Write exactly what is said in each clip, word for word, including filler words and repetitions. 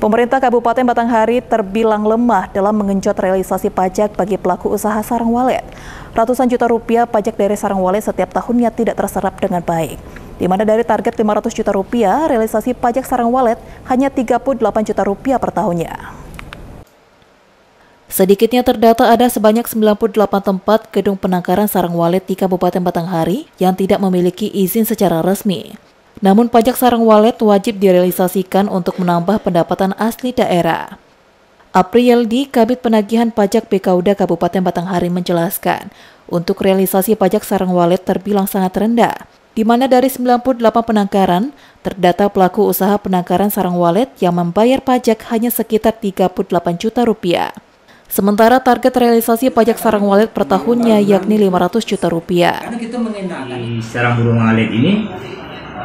Pemerintah Kabupaten Batanghari terbilang lemah dalam mengenjot realisasi pajak bagi pelaku usaha sarang walet. Ratusan juta rupiah pajak dari sarang walet setiap tahunnya tidak terserap dengan baik. Di mana dari target lima ratus juta rupiah, realisasi pajak sarang walet hanya tiga puluh delapan juta rupiah per tahunnya. Sedikitnya terdata ada sebanyak sembilan puluh delapan tempat gedung penangkaran sarang walet di Kabupaten Batanghari yang tidak memiliki izin secara resmi. Namun pajak sarang walet wajib direalisasikan untuk menambah pendapatan asli daerah. Aprili Eldi Kabit Penagihan Pajak B K U D A Kabupaten Batanghari menjelaskan, untuk realisasi pajak sarang walet terbilang sangat rendah, di mana dari sembilan puluh delapan penangkaran, terdata pelaku usaha penangkaran sarang walet yang membayar pajak hanya sekitar tiga puluh delapan juta rupiah. Sementara target realisasi pajak sarang walet per tahunnya yakni lima ratus juta rupiah. Di sarang burung walet ini,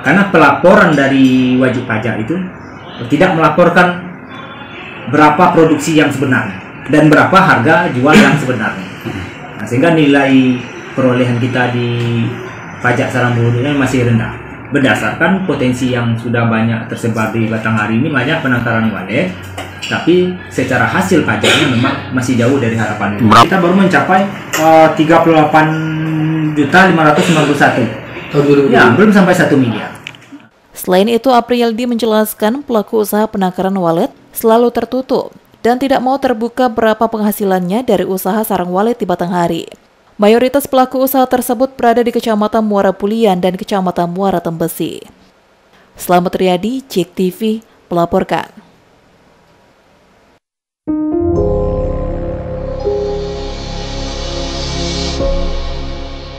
karena pelaporan dari wajib pajak itu tidak melaporkan berapa produksi yang sebenarnya dan berapa harga jual yang sebenarnya. Nah, sehingga nilai perolehan kita di pajak sarang burung ini masih rendah. Berdasarkan potensi yang sudah banyak tersebar di Batanghari ini, banyak penangkaran walet, tapi secara hasil pajaknya memang masih jauh dari harapan. Kita baru mencapai uh, tiga puluh delapan juta lima ratus sembilan puluh satu ribu. Ya, belum sampai satu miliar. Selain itu, Aprili Eldi menjelaskan pelaku usaha penangkaran walet selalu tertutup dan tidak mau terbuka berapa penghasilannya dari usaha sarang walet di Batanghari. Mayoritas pelaku usaha tersebut berada di Kecamatan Muara Pulian dan Kecamatan Muara Tembesi. Selamat Riyadi, Jek T V, melaporkan.